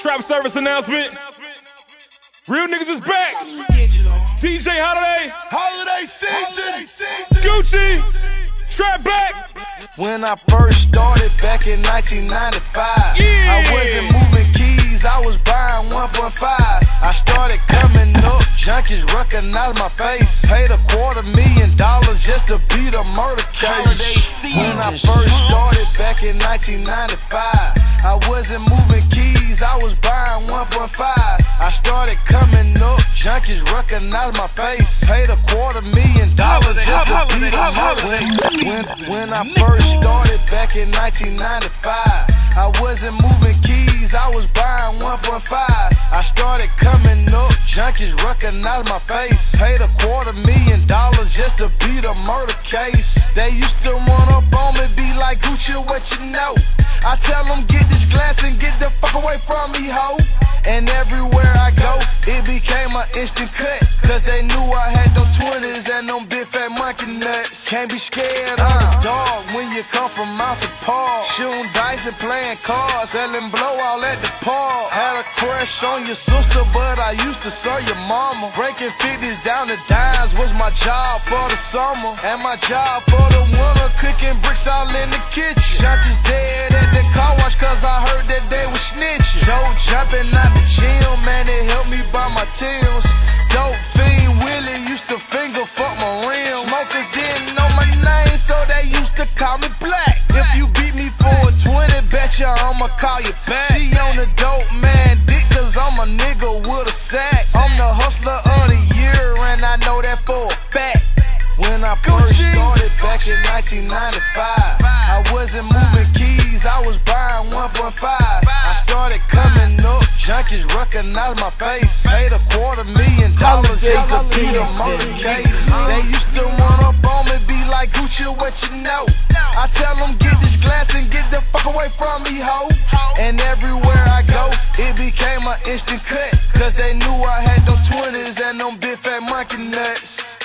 Trap service announcement. Real niggas is back. DJ Holiday. Holiday season. Gucci. Trap back. When I first started back in 1995, yeah. I wasn't moving keys, I was buying 1.5. I started coming up, junkies recognized my face. Paid $250,000 just to beat a murder case. When I first started back in 1995, I wasn't moving keys, I was buying 1.5. I started coming up, junkies recognized my face. Paid $250,000 just to beat a murder case. When I first started back in 1995. I wasn't moving keys, I was buying 1.5. I started coming up, junkies recognized my face. Paid $250,000 just to beat a murder case. They used to run up on me, be like, Gucci, what you know? I tell them, get this glass and get the fuck away from me, ho. And everywhere I go, it became an instant cut, cause they knew I had them 20s and them big fat monkey nuts. Can't be scared of the dog when you come from Mount to Park. Shooting dice and playing cards, selling blow all at the park. Had a crush on your sister, but I used to serve your mama. Breaking 50s down to dimes was my job for the summer, and my job for the winter, cooking bricks all in the kitchen. Shot is dead at the car wash, cause I heard that they was snitching. So jumping out the gym, man, it helped me buy my Tim's. Dope fiend Willie used to finger fuck my rim. Smokers didn't know my name, so they used to call me Black. If you beat me for a 20, betcha I'ma call you back. She on the dope man dick, cause I'm a nigga with a sack. I'm the hustler of the year, and I know that for a fact. When I first started back in 1995, I wasn't moving keys, I was buying 1.5. I started coming up, junkies recognized my face. Paid $250,000 just to beat a murder case. They used to run up on me, be like, Gucci, what you know? I tell them, get this glass and get the fuck away from me, ho. And everywhere I go, it became an instant cut, cause they knew I had them 20s and them big fat monkey nuts.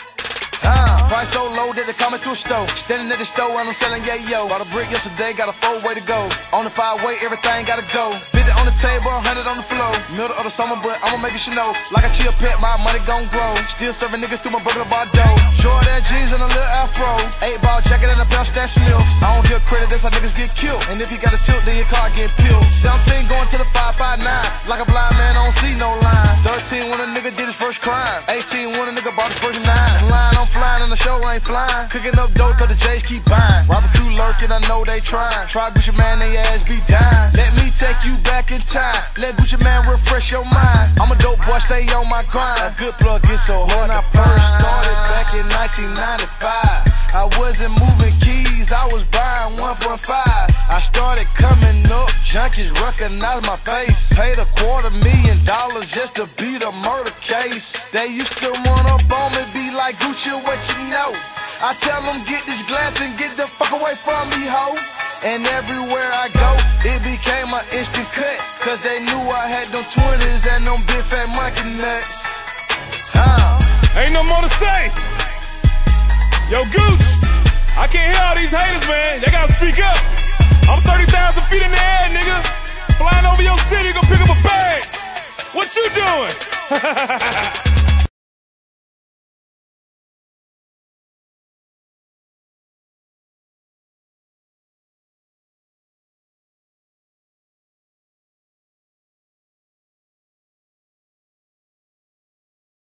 Price so low that they call me through a store. Standing at the store and I'm selling, yeah, yo. Bought a brick yesterday, got a 4-way to go. On the 5-way, everything gotta go. 50 on the table, 100 on the floor. Middle of the summer, but I'ma make it, you know. Like a chill pet, my money gon' grow. Still serving niggas through my burger bar dough. Jordan jeans and a little afro. 8-ball jacket and a belt stash milk. I don't give credit, that's how niggas get killed. And if you got a tilt, then your car get peeled. 17 going to the 559. Like a blind man, I don't see no line. 13 when a nigga did his first crime. 18 when a nigga bought his first 9. Lying, I'm flying in the show ain't flying, cooking up dope till the J's keep buying. Robert Q lurking, I know they trying. Try Gucci Mane, they ass be dying. Let me take you back in time. Let Gucci Mane refresh your mind. I'm a dope boy, stay on my grind. A good plug get so hard. When I first started back in 1995, I wasn't moving keys, I was buying 1.5. I started coming up, junkies recognized my face. Paid $250,000 just to beat a murder case. They used to run up on me, be like, Gucci, what you know? I tell them, get this glass and get the fuck away from me, ho. And everywhere I go, it became an instant cut, cause they knew I had them 20s and them big fat monkey nuts. Ain't no more to say. Yo, Gooch, I can't hear all these haters, man. They gotta speak up. I'm 30,000 feet in the air, nigga. Flying over your city, gonna pick up a bag. What you doing?